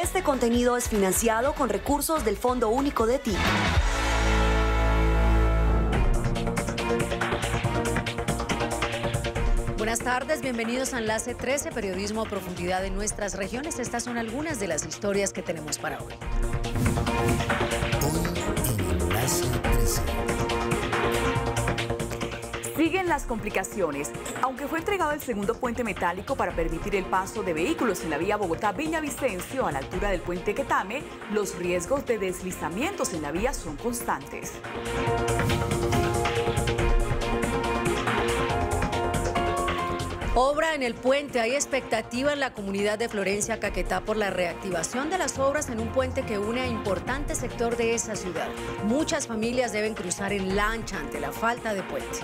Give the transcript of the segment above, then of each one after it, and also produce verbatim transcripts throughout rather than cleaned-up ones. Este contenido es financiado con recursos del Fondo Único de T I C. Buenas tardes, bienvenidos a Enlace trece, periodismo a profundidad en nuestras regiones. Estas son algunas de las historias que tenemos para hoy. Hoy en Enlace trece. Siguen las complicaciones. Aunque fue entregado el segundo puente metálico para permitir el paso de vehículos en la vía Bogotá-Villavicencio a la altura del puente Quetame, los riesgos de deslizamientos en la vía son constantes. Obra en el puente. Hay expectativa en la comunidad de Florencia, Caquetá, por la reactivación de las obras en un puente que une a importante sector de esa ciudad. Muchas familias deben cruzar en lancha ante la falta de puente.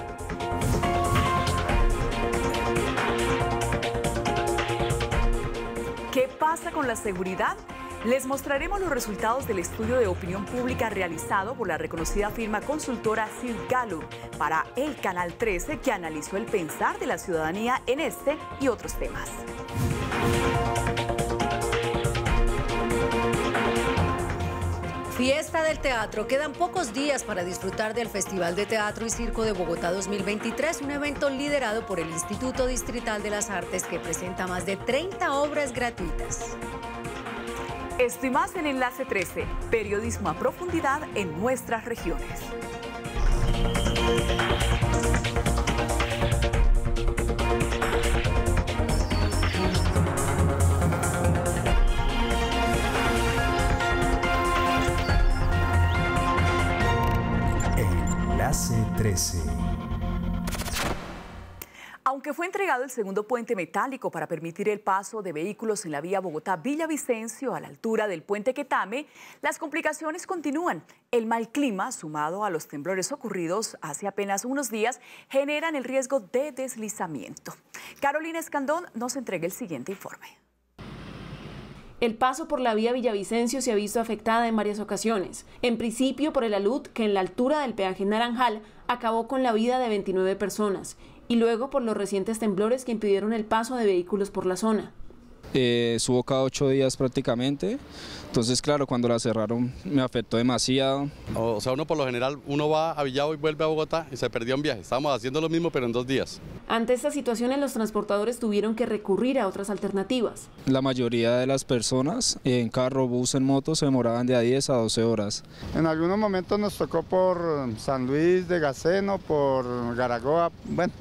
¿Qué pasa con la seguridad? Les mostraremos los resultados del estudio de opinión pública realizado por la reconocida firma consultora Cid Gallup para el Canal trece, que analizó el pensar de la ciudadanía en este y otros temas. Fiesta del teatro. Quedan pocos días para disfrutar del Festival de Teatro y Circo de Bogotá dos mil veintitrés, un evento liderado por el Instituto Distrital de las Artes que presenta más de treinta obras gratuitas. Esto y más en Enlace trece, periodismo a profundidad en nuestras regiones. Enlace trece. Aunque fue entregado el segundo puente metálico para permitir el paso de vehículos en la vía Bogotá-Villavicencio a la altura del puente Quetame, las complicaciones continúan. El mal clima, sumado a los temblores ocurridos hace apenas unos días, generan el riesgo de deslizamiento. Carolina Escandón nos entrega el siguiente informe. El paso por la vía Villavicencio se ha visto afectada en varias ocasiones, en principio por el alud que en la altura del peaje Naranjal acabó con la vida de veintinueve personas, y luego por los recientes temblores que impidieron el paso de vehículos por la zona. Eh, estuvo cada ocho días prácticamente, entonces claro, cuando la cerraron me afectó demasiado. O sea, uno por lo general, uno va a Villavo y vuelve a Bogotá y se perdió un viaje, estábamos haciendo lo mismo pero en dos días. Ante esta situación los transportadores tuvieron que recurrir a otras alternativas. La mayoría de las personas en carro, bus, en moto se demoraban de a diez a doce horas. En algunos momentos nos tocó por San Luis de Gaceno, por Garagoa, bueno.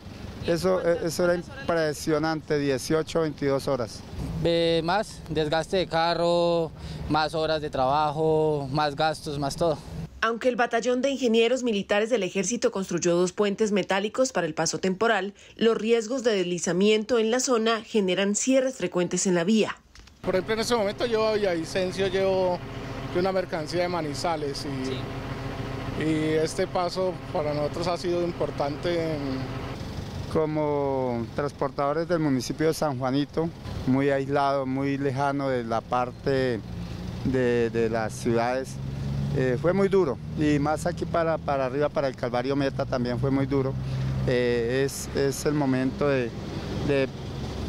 Eso, eso era impresionante, dieciocho, veintidós horas. Eh, más desgaste de carro, más horas de trabajo, más gastos, más todo. Aunque el batallón de ingenieros militares del ejército construyó dos puentes metálicos para el paso temporal, los riesgos de deslizamiento en la zona generan cierres frecuentes en la vía. Por ejemplo, en este momento yo a Villavicencio llevo una mercancía de Manizales y, sí. y este paso para nosotros ha sido importante en... Como transportadores del municipio de San Juanito, muy aislado, muy lejano de la parte de, de las ciudades, eh, fue muy duro. Y más aquí para, para arriba, para el Calvario Meta, también fue muy duro. Eh, es, es el momento de, de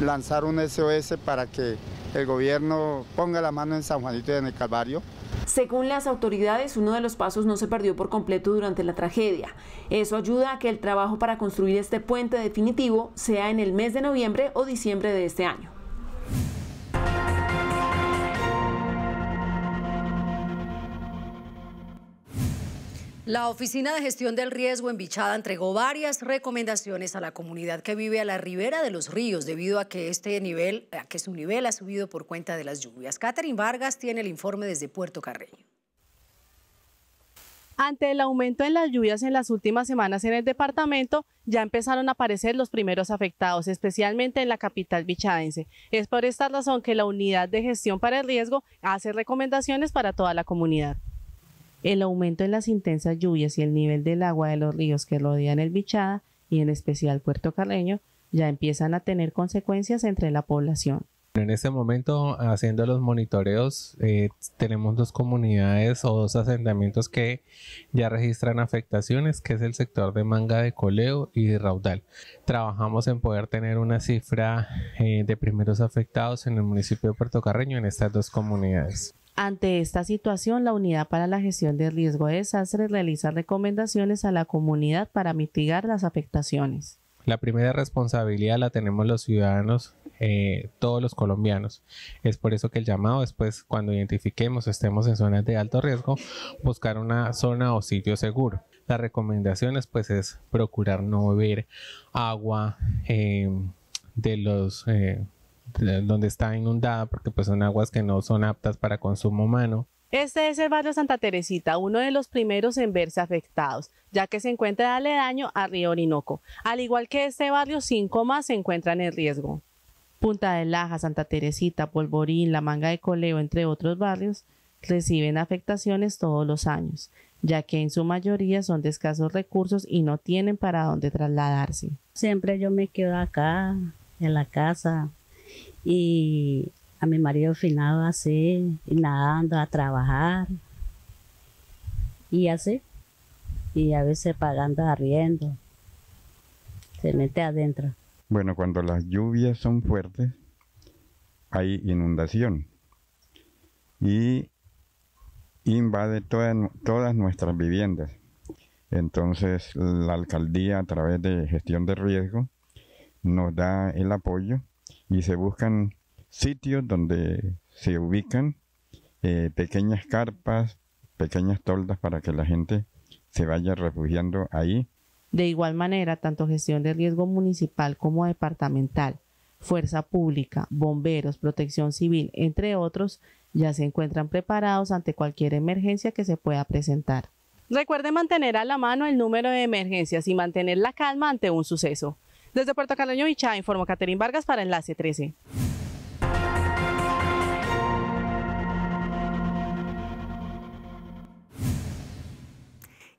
lanzar un S O S para que el gobierno ponga la mano en San Juanito y en el Calvario. Según las autoridades, uno de los pasos no se perdió por completo durante la tragedia. Eso ayuda a que el trabajo para construir este puente definitivo sea en el mes de noviembre o diciembre de este año. La Oficina de Gestión del Riesgo en Vichada entregó varias recomendaciones a la comunidad que vive a la ribera de los ríos debido a que, este nivel, a que su nivel ha subido por cuenta de las lluvias. Catherine Vargas tiene el informe desde Puerto Carreño. Ante el aumento en las lluvias en las últimas semanas en el departamento, ya empezaron a aparecer los primeros afectados, especialmente en la capital vichadense. Es por esta razón que la Unidad de Gestión para el Riesgo hace recomendaciones para toda la comunidad. El aumento en las intensas lluvias y el nivel del agua de los ríos que rodean el Vichada y en especial Puerto Carreño ya empiezan a tener consecuencias entre la población. En este momento, haciendo los monitoreos, eh, tenemos dos comunidades o dos asentamientos que ya registran afectaciones, que es el sector de Manga de Coleo y de Raudal. Trabajamos en poder tener una cifra eh, de primeros afectados en el municipio de Puerto Carreño en estas dos comunidades. Ante esta situación, la Unidad para la Gestión de Riesgo de Desastres realiza recomendaciones a la comunidad para mitigar las afectaciones. La primera responsabilidad la tenemos los ciudadanos, eh, todos los colombianos. Es por eso que el llamado es, pues, cuando identifiquemos o estemos en zonas de alto riesgo, buscar una zona o sitio seguro. Las recomendaciones, pues, es procurar no beber agua eh, de los... Eh, donde está inundada, porque pues son aguas que no son aptas para consumo humano. Este es el barrio Santa Teresita, uno de los primeros en verse afectados, ya que se encuentra aledaño a Río Orinoco. Al igual que este barrio, cinco más se encuentran en riesgo. Punta de Laja, Santa Teresita, Polvorín, La Manga de Coleo, entre otros barrios, reciben afectaciones todos los años, ya que en su mayoría son de escasos recursos y no tienen para dónde trasladarse. Siempre yo me quedo acá, en la casa, y a mi marido finado así, nadando, a trabajar, y así, y a veces pagando arriendo, se mete adentro. Bueno, cuando las lluvias son fuertes, hay inundación, y invade toda, todas nuestras viviendas. Entonces la alcaldía, a través de gestión de riesgo, nos da el apoyo, y se buscan sitios donde se ubican eh, pequeñas carpas, pequeñas toldas para que la gente se vaya refugiando ahí. De igual manera, tanto gestión de riesgo municipal como departamental, fuerza pública, bomberos, protección civil, entre otros, ya se encuentran preparados ante cualquier emergencia que se pueda presentar. Recuerde mantener a la mano el número de emergencias y mantener la calma ante un suceso. Desde Puerto Carreño, Vichá, informó Caterín Vargas para Enlace trece.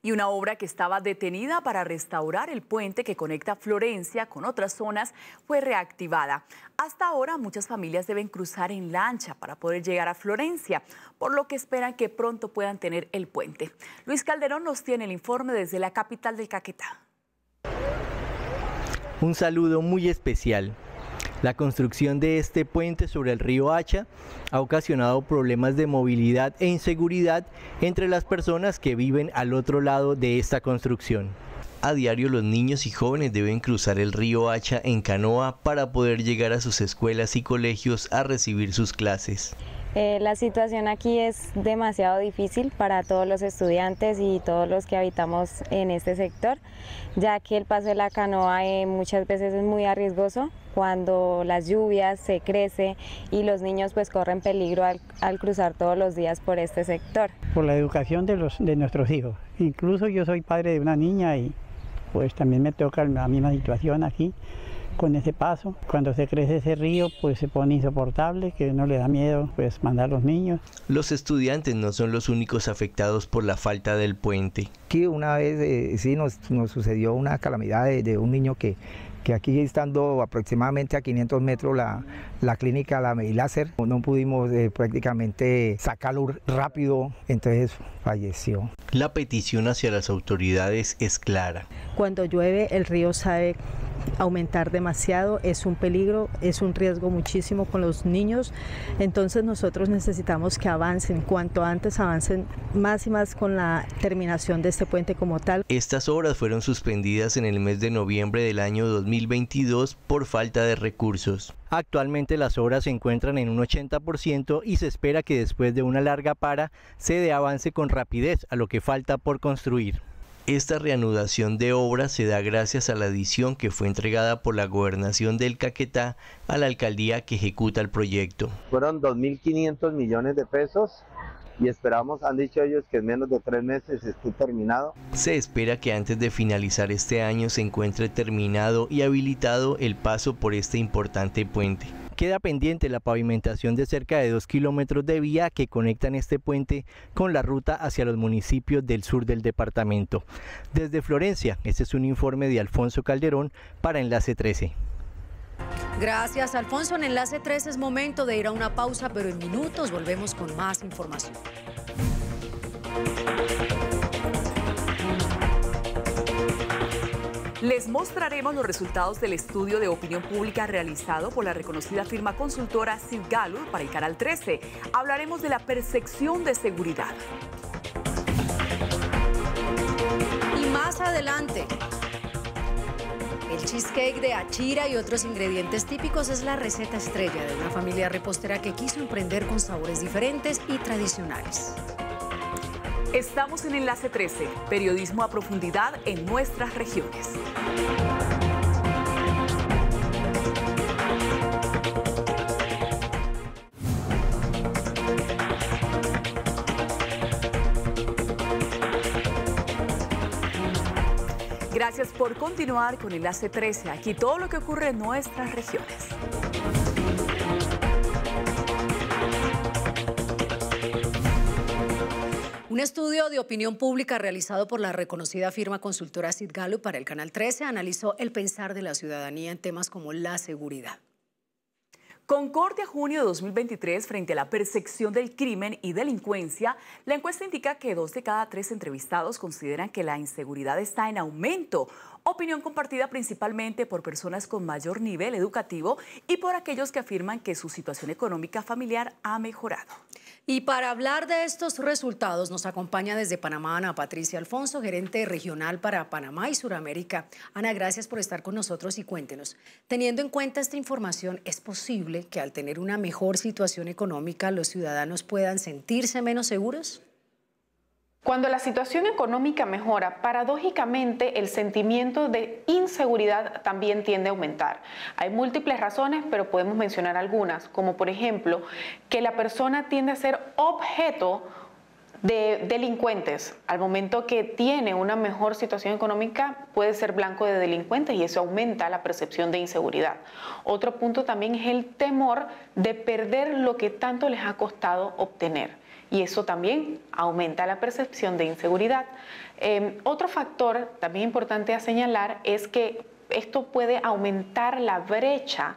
Y una obra que estaba detenida para restaurar el puente que conecta Florencia con otras zonas fue reactivada. Hasta ahora muchas familias deben cruzar en lancha para poder llegar a Florencia, por lo que esperan que pronto puedan tener el puente. Luis Calderón nos tiene el informe desde la capital del Caquetá. Un saludo muy especial. La construcción de este puente sobre el río Hacha ha ocasionado problemas de movilidad e inseguridad entre las personas que viven al otro lado de esta construcción. A diario los niños y jóvenes deben cruzar el río Hacha en canoa para poder llegar a sus escuelas y colegios a recibir sus clases. Eh, la situación aquí es demasiado difícil para todos los estudiantes y todos los que habitamos en este sector, ya que el paso de la canoa eh, muchas veces es muy arriesgoso cuando las lluvias se crece y los niños pues corren peligro al, al cruzar todos los días por este sector. Por la educación de, los, de nuestros hijos, incluso yo soy padre de una niña y pues también me toca la misma situación aquí. Con ese paso, cuando se crece ese río, pues se pone insoportable, que no le da miedo pues mandar a los niños. Los estudiantes no son los únicos afectados por la falta del puente. Aquí una vez eh, sí nos, nos sucedió una calamidad de, de un niño que, que aquí estando aproximadamente a quinientos metros la, la clínica la Mediláser, no pudimos eh, prácticamente sacarlo rápido, entonces falleció. La petición hacia las autoridades es clara. Cuando llueve el río sabe aumentar demasiado, es un peligro, es un riesgo muchísimo con los niños, entonces nosotros necesitamos que avancen, cuanto antes avancen más y más con la terminación de este puente como tal. Estas obras fueron suspendidas en el mes de noviembre del año dos mil veintidós por falta de recursos. Actualmente las obras se encuentran en un ochenta por ciento y se espera que después de una larga para se dé avance con rapidez a lo que falta por construir. Esta reanudación de obras se da gracias a la adición que fue entregada por la Gobernación del Caquetá a la alcaldía que ejecuta el proyecto. Fueron dos mil quinientos millones de pesos y esperamos, han dicho ellos, que en menos de tres meses esté terminado. Se espera que antes de finalizar este año se encuentre terminado y habilitado el paso por este importante puente. Queda pendiente la pavimentación de cerca de dos kilómetros de vía que conectan este puente con la ruta hacia los municipios del sur del departamento. Desde Florencia, este es un informe de Alfonso Calderón para Enlace trece. Gracias, Alfonso. En Enlace trece es momento de ir a una pausa, pero en minutos volvemos con más información. Les mostraremos los resultados del estudio de opinión pública realizado por la reconocida firma consultora Cid Gallup para el Canal trece. Hablaremos de la percepción de seguridad. Y más adelante, el cheesecake de achira y otros ingredientes típicos es la receta estrella de una familia repostera que quiso emprender con sabores diferentes y tradicionales. Estamos en Enlace trece, periodismo a profundidad en nuestras regiones. Gracias por continuar con Enlace trece, aquí todo lo que ocurre en nuestras regiones. Un estudio de opinión pública realizado por la reconocida firma consultora Cid Gallup para el Canal trece analizó el pensar de la ciudadanía en temas como la seguridad. Concordia junio de dos mil veintitrés, frente a la percepción del crimen y delincuencia, la encuesta indica que dos de cada tres entrevistados consideran que la inseguridad está en aumento, opinión compartida principalmente por personas con mayor nivel educativo y por aquellos que afirman que su situación económica familiar ha mejorado. Y para hablar de estos resultados nos acompaña desde Panamá Ana Patricia Alfonso, gerente regional para Panamá y Suramérica. Ana, gracias por estar con nosotros y cuéntenos, teniendo en cuenta esta información, ¿es posible que al tener una mejor situación económica los ciudadanos puedan sentirse menos seguros? Cuando la situación económica mejora, paradójicamente el sentimiento de inseguridad también tiende a aumentar. Hay múltiples razones, pero podemos mencionar algunas, como por ejemplo, que la persona tiende a ser objeto de delincuentes. Al momento que tiene una mejor situación económica puede ser blanco de delincuentes y eso aumenta la percepción de inseguridad. Otro punto también es el temor de perder lo que tanto les ha costado obtener y eso también aumenta la percepción de inseguridad. Eh, otro factor también importante a señalar es que esto puede aumentar la brecha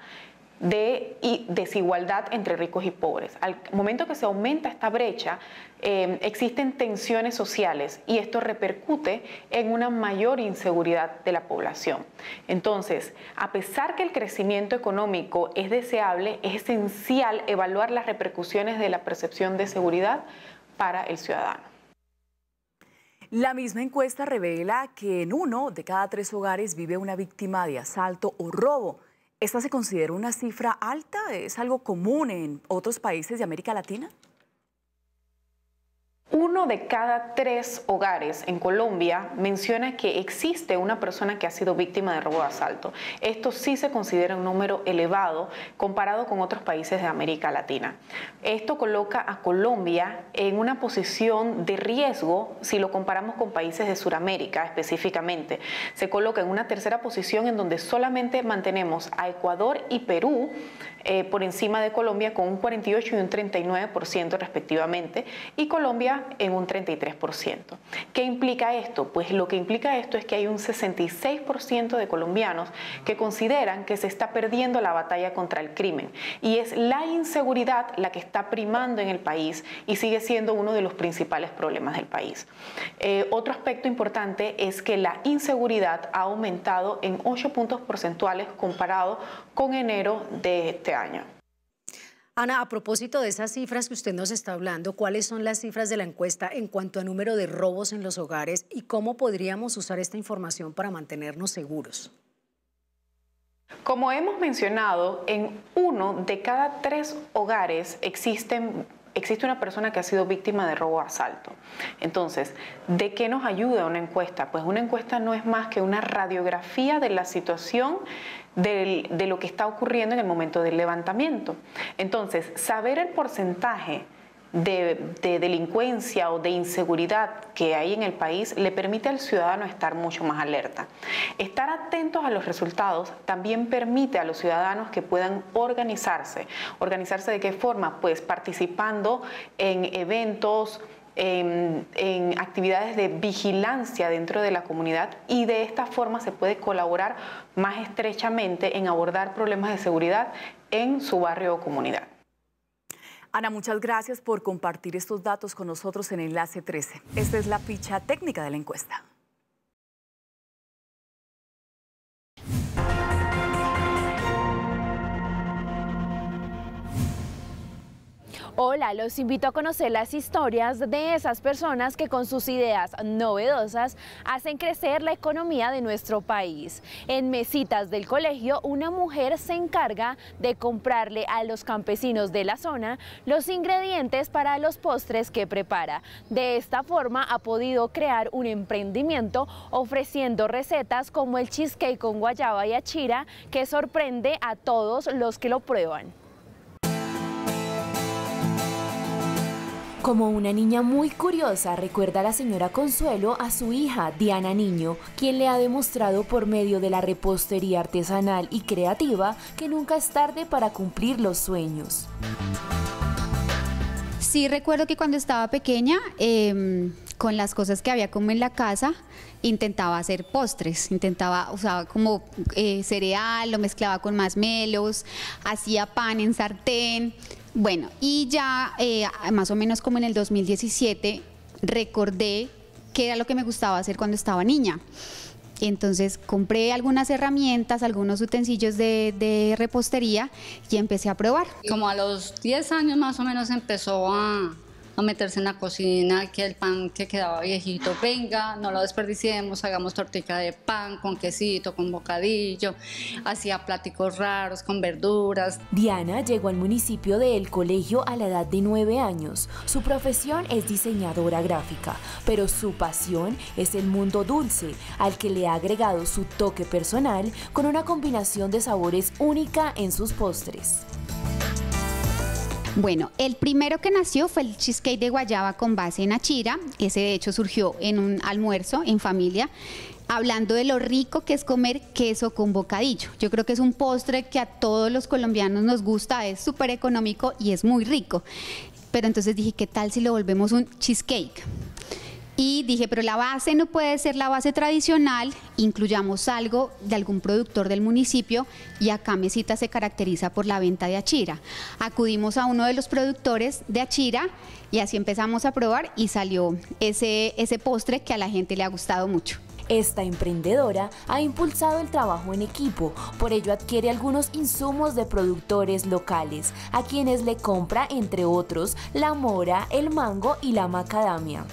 de y desigualdad entre ricos y pobres. Al momento que se aumenta esta brecha, eh, existen tensiones sociales y esto repercute en una mayor inseguridad de la población. Entonces, a pesar que el crecimiento económico es deseable, es esencial evaluar las repercusiones de la percepción de seguridad para el ciudadano. La misma encuesta revela que en uno de cada tres hogares vive una víctima de asalto o robo. ¿Esta se considera una cifra alta? ¿Es algo común en otros países de América Latina? Uno de cada tres hogares en Colombia menciona que existe una persona que ha sido víctima de robo o asalto. Esto sí se considera un número elevado comparado con otros países de América Latina. Esto coloca a Colombia en una posición de riesgo si lo comparamos con países de Sudamérica específicamente. Se coloca en una tercera posición en donde solamente mantenemos a Ecuador y Perú eh, por encima de Colombia con un cuarenta y ocho y un treinta y nueve por ciento respectivamente y Colombia en un treinta y tres por ciento. ¿Qué implica esto? Pues lo que implica esto es que hay un sesenta y seis por ciento de colombianos que consideran que se está perdiendo la batalla contra el crimen y es la inseguridad la que está primando en el país y sigue siendo uno de los principales problemas del país. Eh, otro aspecto importante es que la inseguridad ha aumentado en ocho puntos porcentuales comparado con enero de este año. Ana, a propósito de esas cifras que usted nos está hablando, ¿cuáles son las cifras de la encuesta en cuanto a número de robos en los hogares y cómo podríamos usar esta información para mantenernos seguros? Como hemos mencionado, en uno de cada tres hogares existen Existe una persona que ha sido víctima de robo o asalto. Entonces, ¿de qué nos ayuda una encuesta? Pues una encuesta no es más que una radiografía de la situación del, de lo que está ocurriendo en el momento del levantamiento. Entonces, saber el porcentaje de, de delincuencia o de inseguridad que hay en el país le permite al ciudadano estar mucho más alerta. Estar atentos a los resultados también permite a los ciudadanos que puedan organizarse. ¿Organizarse de qué forma? Pues participando en eventos en, en actividades de vigilancia dentro de la comunidad, y de esta forma se puede colaborar más estrechamente en abordar problemas de seguridad en su barrio o comunidad. Ana, muchas gracias por compartir estos datos con nosotros en Enlace trece. Esta es la ficha técnica de la encuesta. Hola, los invito a conocer las historias de esas personas que con sus ideas novedosas hacen crecer la economía de nuestro país. En Mesitas del Colegio, una mujer se encarga de comprarle a los campesinos de la zona los ingredientes para los postres que prepara. De esta forma ha podido crear un emprendimiento ofreciendo recetas como el cheesecake con guayaba y achira, que sorprende a todos los que lo prueban. Como una niña muy curiosa, recuerda a la señora Consuelo a su hija Diana Niño, quien le ha demostrado por medio de la repostería artesanal y creativa que nunca es tarde para cumplir los sueños. Sí, recuerdo que cuando estaba pequeña, eh, con las cosas que había como en la casa, intentaba hacer postres, intentaba, usaba como eh, cereal, lo mezclaba con masmelos, hacía pan en sartén. Bueno, y ya eh, más o menos como en el dos mil diecisiete recordé qué era lo que me gustaba hacer cuando estaba niña. Entonces compré algunas herramientas, algunos utensilios de, de repostería y empecé a probar. Como a los diez años más o menos empezó a, a meterse en la cocina, que el pan que quedaba viejito, venga, no lo desperdiciemos, hagamos tortica de pan con quesito, con bocadillo, hacía platicos raros con verduras. Diana llegó al municipio de El Colegio a la edad de nueve años. Su profesión es diseñadora gráfica, pero su pasión es el mundo dulce, al que le ha agregado su toque personal con una combinación de sabores única en sus postres. Bueno, el primero que nació fue el cheesecake de guayaba con base en achira. Ese de hecho surgió en un almuerzo en familia, hablando de lo rico que es comer queso con bocadillo. Yo creo que es un postre que a todos los colombianos nos gusta, es súper económico y es muy rico. Pero entonces dije, ¿qué tal si lo volvemos un cheesecake? Y dije, pero la base no puede ser la base tradicional, incluyamos algo de algún productor del municipio, y acá Mesitas se caracteriza por la venta de achira. Acudimos a uno de los productores de achira y así empezamos a probar y salió ese, ese postre que a la gente le ha gustado mucho. Esta emprendedora ha impulsado el trabajo en equipo, por ello adquiere algunos insumos de productores locales, a quienes le compra, entre otros, la mora, el mango y la macadamia.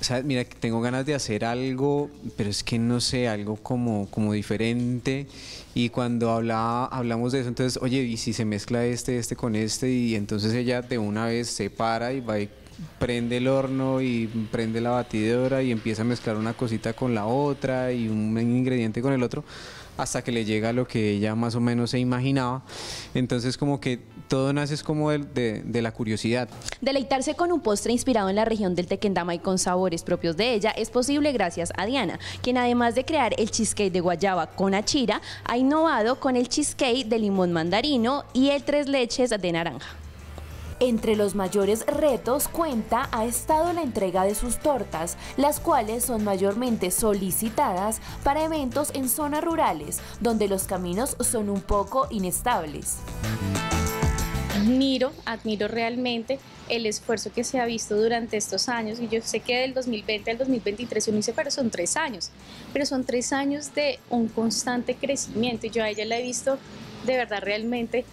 O sea, mira, tengo ganas de hacer algo, pero es que no sé, algo como, como diferente. Y cuando hablaba, hablamos de eso, entonces, oye, ¿y si se mezcla este, este con este? Y entonces ella de una vez se para y va y prende el horno y prende la batidora y empieza a mezclar una cosita con la otra y un ingrediente con el otro, hasta que le llega lo que ella más o menos se imaginaba. Entonces como que todo nace es como de, de, de la curiosidad. Deleitarse con un postre inspirado en la región del Tequendama y con sabores propios de ella es posible gracias a Diana, quien además de crear el cheesecake de guayaba con achira, ha innovado con el cheesecake de limón mandarino y el tres leches de naranja. Entre los mayores retos, cuenta, ha estado la entrega de sus tortas, las cuales son mayormente solicitadas para eventos en zonas rurales, donde los caminos son un poco inestables. Admiro, admiro realmente el esfuerzo que se ha visto durante estos años, y yo sé que del dos mil veinte al dos mil veintitrés uno dice, pero son tres años, pero son tres años de un constante crecimiento, y yo a ella la he visto de verdad realmente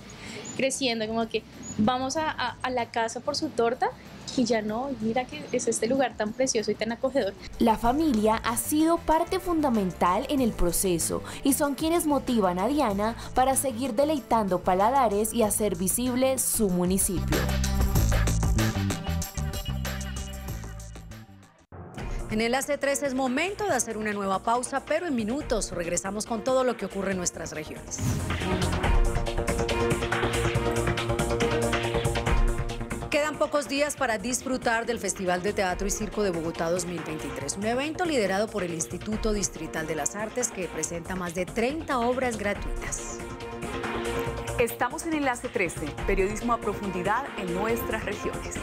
creciendo, como que vamos a, a, a la casa por su torta y ya no, mira que es este lugar tan precioso y tan acogedor. La familia ha sido parte fundamental en el proceso y son quienes motivan a Diana para seguir deleitando paladares y hacer visible su municipio. En Enlace trece es momento de hacer una nueva pausa, pero en minutos regresamos con todo lo que ocurre en nuestras regiones. Quedan pocos días para disfrutar del Festival de Teatro y Circo de Bogotá dos mil veintitrés, un evento liderado por el Instituto Distrital de las Artes que presenta más de treinta obras gratuitas. Estamos en Enlace trece, periodismo a profundidad en nuestras regiones.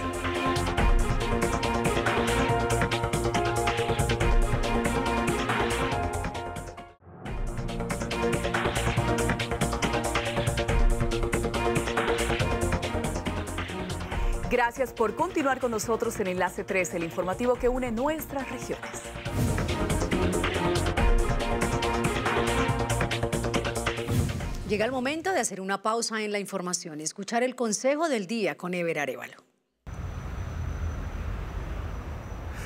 Gracias por continuar con nosotros en Enlace trece, el informativo que une nuestras regiones. Llega el momento de hacer una pausa en la información y escuchar el consejo del día con Ever Arévalo.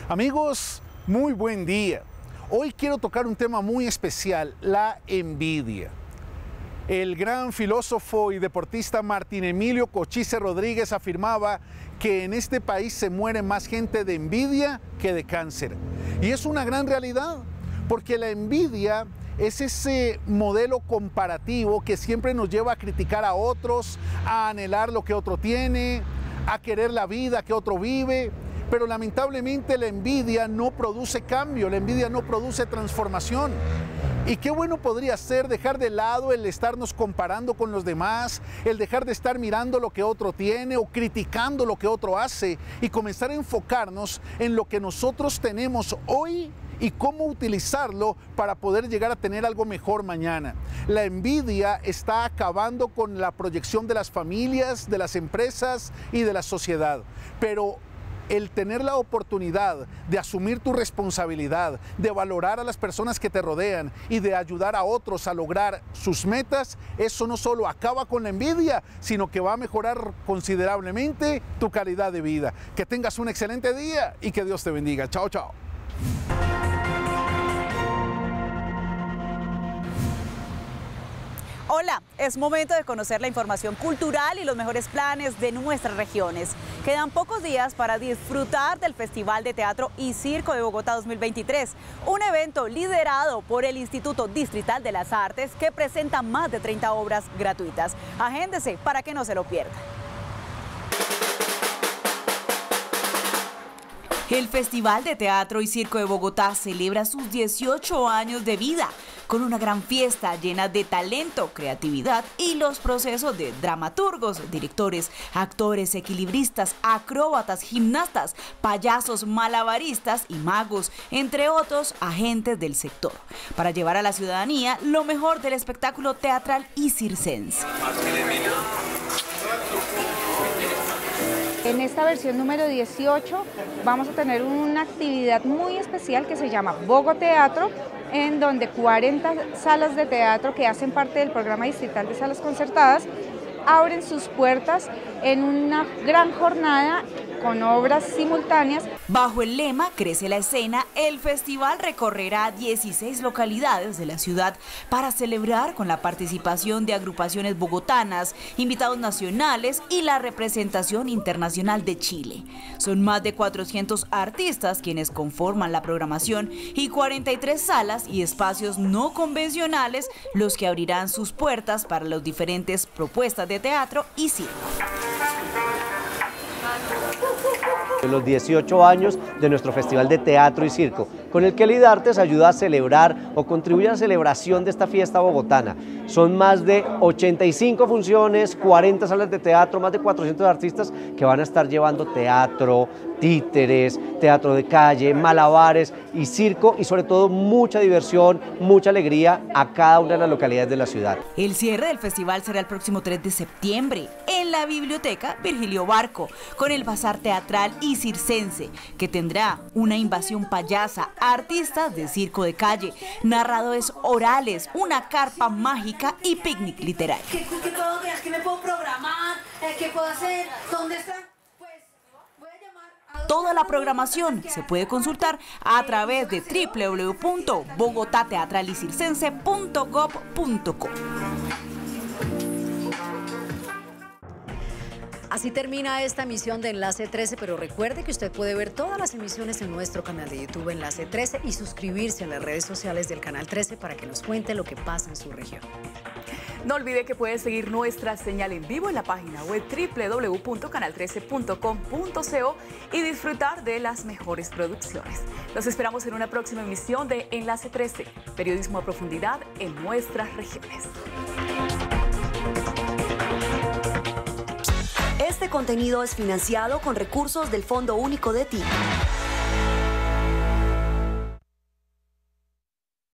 Amigos, muy buen día. Hoy quiero tocar un tema muy especial, la envidia. El gran filósofo y deportista Martín Emilio Cochise Rodríguez afirmaba que en este país se muere más gente de envidia que de cáncer. Y es una gran realidad, porque la envidia es ese modelo comparativo que siempre nos lleva a criticar a otros, a anhelar lo que otro tiene, a querer la vida que otro vive. Pero lamentablemente la envidia no produce cambio, la envidia no produce transformación. Y qué bueno podría ser dejar de lado el estarnos comparando con los demás, el dejar de estar mirando lo que otro tiene o criticando lo que otro hace y comenzar a enfocarnos en lo que nosotros tenemos hoy y cómo utilizarlo para poder llegar a tener algo mejor mañana. La envidia está acabando con la proyección de las familias, de las empresas y de la sociedad. Pero el tener la oportunidad de asumir tu responsabilidad, de valorar a las personas que te rodean y de ayudar a otros a lograr sus metas, eso no solo acaba con la envidia, sino que va a mejorar considerablemente tu calidad de vida. Que tengas un excelente día y que Dios te bendiga. Chao, chao. Hola, es momento de conocer la información cultural y los mejores planes de nuestras regiones. Quedan pocos días para disfrutar del Festival de Teatro y Circo de Bogotá dos mil veintitrés, un evento liderado por el Instituto Distrital de las Artes que presenta más de treinta obras gratuitas. Agéndese para que no se lo pierda. El Festival de Teatro y Circo de Bogotá celebra sus dieciocho años de vida, con una gran fiesta llena de talento, creatividad y los procesos de dramaturgos, directores, actores, equilibristas, acróbatas, gimnastas, payasos, malabaristas y magos, entre otros agentes del sector, para llevar a la ciudadanía lo mejor del espectáculo teatral y circense. En esta versión número dieciocho vamos a tener una actividad muy especial que se llama Bogoteatro, en donde cuarenta salas de teatro que hacen parte del programa distrital de salas concertadas abren sus puertas en una gran jornada con obras simultáneas. Bajo el lema Crece la Escena, el festival recorrerá dieciséis localidades de la ciudad para celebrar con la participación de agrupaciones bogotanas, invitados nacionales y la representación internacional de Chile. Son más de cuatrocientos artistas quienes conforman la programación y cuarenta y tres salas y espacios no convencionales los que abrirán sus puertas para las diferentes propuestas de teatro y circo. Los dieciocho años de nuestro Festival de Teatro y Circo, con el que Lidartes ayuda a celebrar o contribuye a la celebración de esta fiesta bogotana. Son más de ochenta y cinco funciones, cuarenta salas de teatro, más de cuatrocientos artistas que van a estar llevando teatro, títeres, teatro de calle, malabares y circo, y sobre todo mucha diversión, mucha alegría a cada una de las localidades de la ciudad. El cierre del festival será el próximo tres de septiembre en la Biblioteca Virgilio Barco, con el bazar teatral y circense, que tendrá una invasión payasa, artistas de circo de calle, narradores orales, una carpa mágica y picnic literario. ¿Qué, qué, qué, puedo, ¿Qué me puedo programar? ¿Qué puedo hacer? ¿Dónde están? Toda la programación se puede consultar a través de doble u doble u doble u punto bogotá teatral y circense punto gob punto co. Así termina esta emisión de Enlace trece, pero recuerde que usted puede ver todas las emisiones en nuestro canal de YouTube Enlace trece y suscribirse a las redes sociales del Canal trece para que nos cuente lo que pasa en su región. No olvide que puede seguir nuestra señal en vivo en la página web doble u doble u doble u punto canal trece punto com punto co y disfrutar de las mejores producciones. Los esperamos en una próxima emisión de Enlace trece, periodismo a profundidad en nuestras regiones. Este contenido es financiado con recursos del Fondo Único de T I C.